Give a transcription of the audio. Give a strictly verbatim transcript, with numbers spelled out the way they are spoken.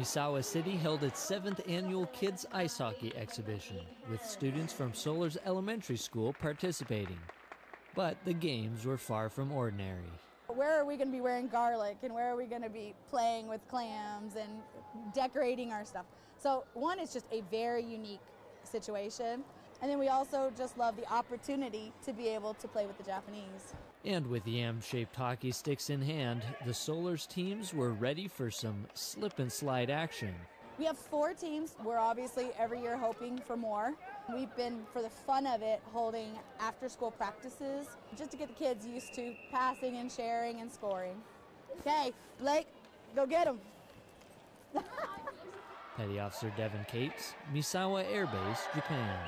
Misawa City held its seventh annual Kids Ice Hockey Exhibition, with students from Sollars Elementary School participating. But the games were far from ordinary. Where are we going to be wearing garlic, and where are we going to be playing with clams and decorating our stuff? So one, it's just a very unique situation. And then we also just love the opportunity to be able to play with the Japanese. And with the M-shaped hockey sticks in hand, the Sollars teams were ready for some slip and slide action. We have four teams. We're obviously every year hoping for more. We've been, for the fun of it, holding after-school practices just to get the kids used to passing and sharing and scoring. Okay, Blake, go get them. Petty Officer Devin Cates, Misawa Air Base, Japan.